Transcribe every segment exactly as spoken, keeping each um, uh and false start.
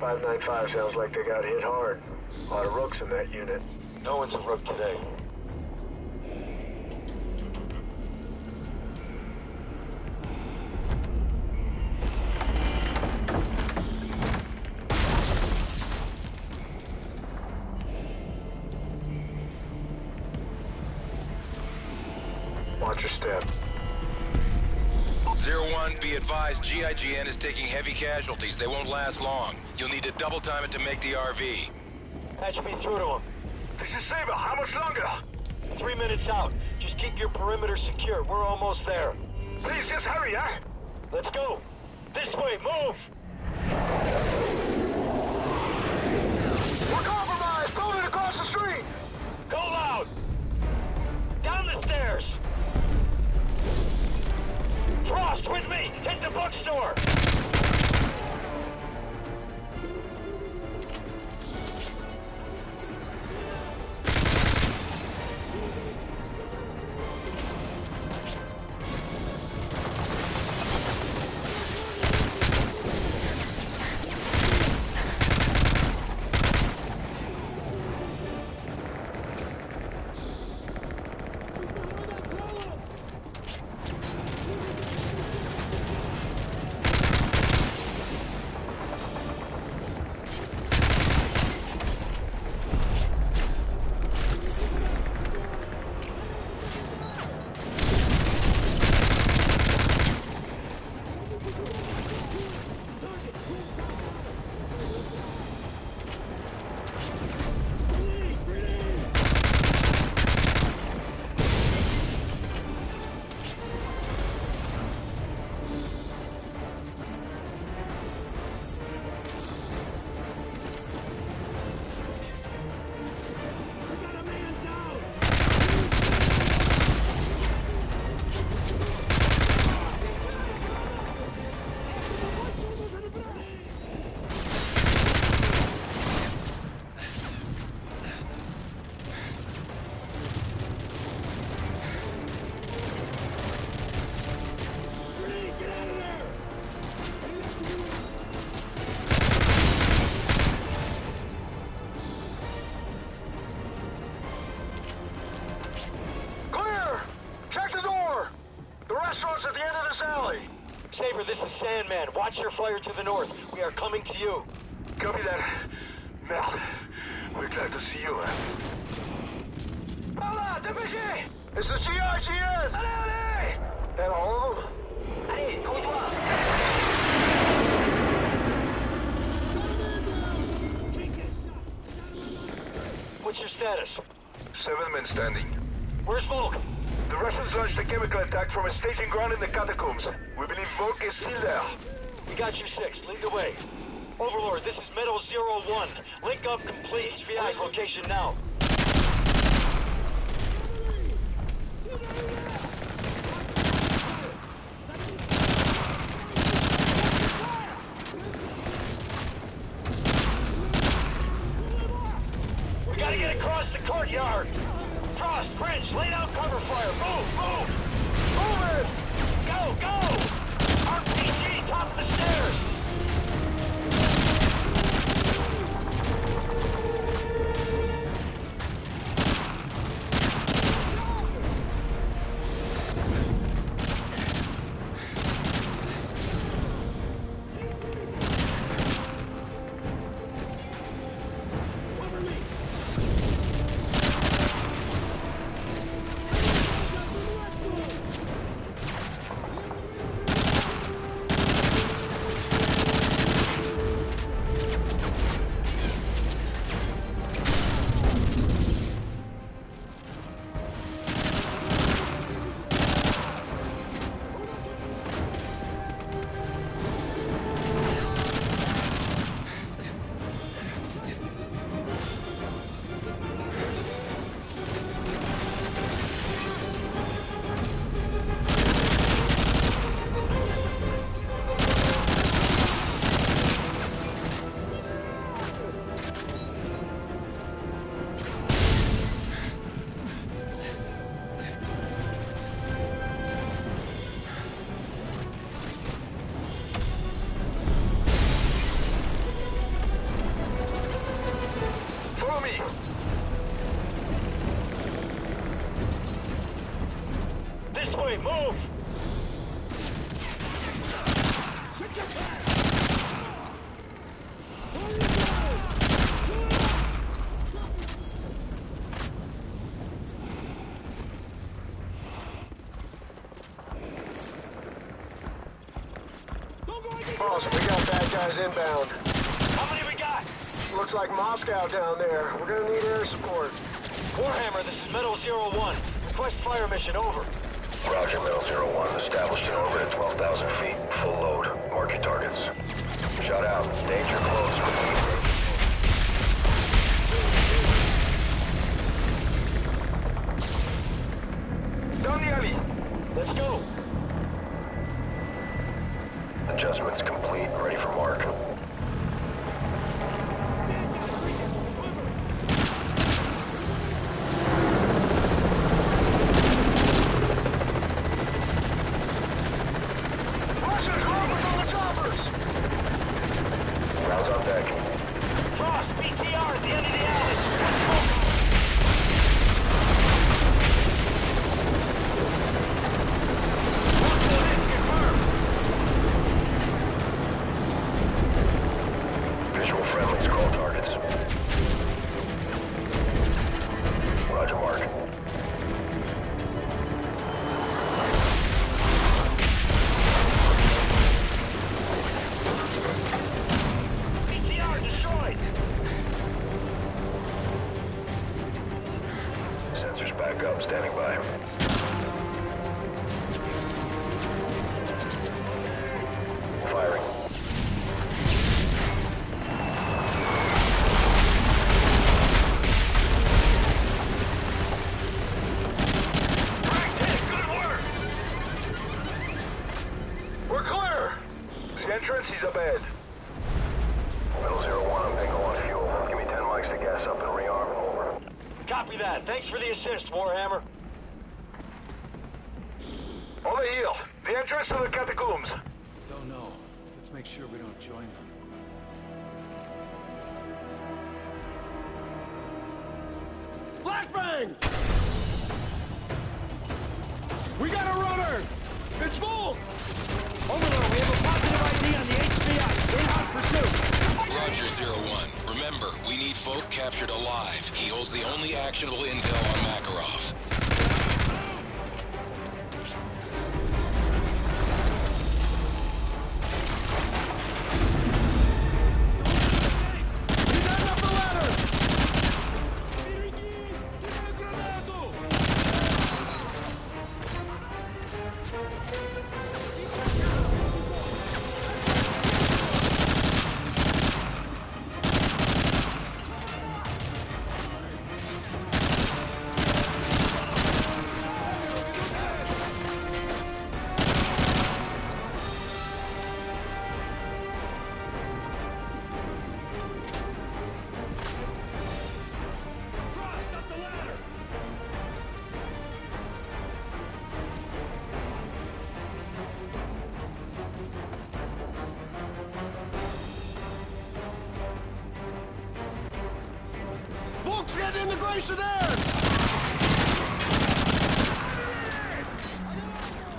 five ninety-five sounds like they got hit hard. A lot of rooks in that unit. No one's a rook today. Watch your step. Zero one, be advised, G I G N is taking heavy casualties. They won't last long. You'll need to double time it to make the R V. H P through to him. This is Sabre. How much longer? Three minutes out. Just keep your perimeter secure. We're almost there. Please just hurry, huh? Let's go. This way, move! We're compromised! Moving across the street! Go loud! Down the stairs! Frost, with me! Hit the bookstore! Sandman, watch your flyer to the north. We are coming to you. Copy that. Mel, we're glad to see you. Hola, D P G! It's the G R G S! Allez, allez! And all of them? Allez, compte-toi! What's your status? Seven men standing. Where's Volk? The Russians launched a chemical attack from a staging ground in the catacombs. We believe Volk is still there. We got you six. Lead the way. Overlord, this is Metal Zero One. Link up complete H V I's location now. We gotta get across the courtyard. Cross, bridge, lay down cover fire. Move, move! Move it! Go, go! R P G, top the stairs! Enemy, move! Shoot your back! Boss, we got bad guys inbound. How many we got? Looks like Moscow down there. We're gonna need air support. Warhammer, this is Metal Zero One. Request fire mission, over. Roger, Metal Zero One. Established an orbit at twelve thousand feet. Full load. Mark your targets. Shut out. Danger close. Down the alley. Let's go. Adjustments complete. Ready for mark. Warhammer. On the heel. The entrance to the catacombs. Don't know. Let's make sure we don't join them. Flashbang! We got a runner! It's Volk! Overlord, we have a positive I D on the H B I. We're in hot pursuit. Roger, Zero One. Remember, we need Volk captured alive. He holds the only actionable intel on Makarov. In the glacier there!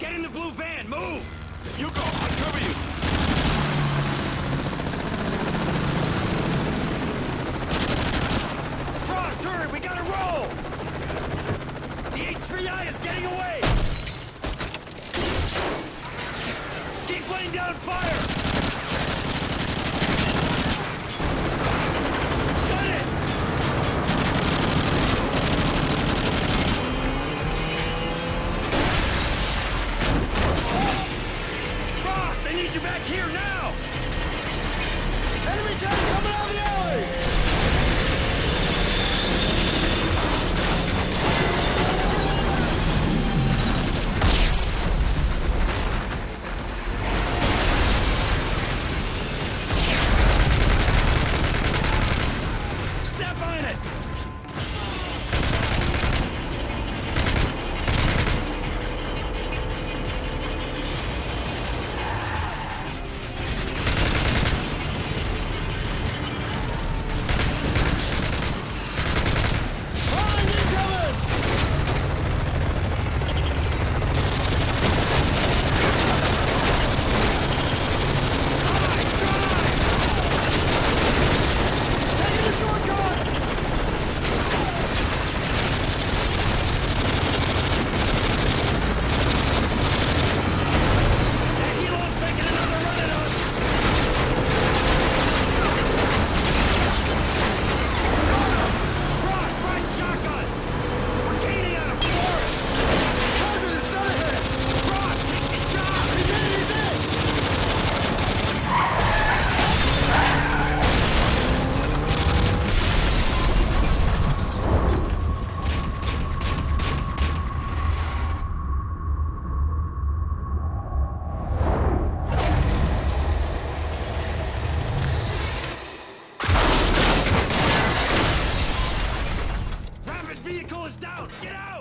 Get in the blue van, move! You go, I'll cover you! Frost, hurry, we gotta roll! The H three I is getting away! Keep laying down fire! down! Get out!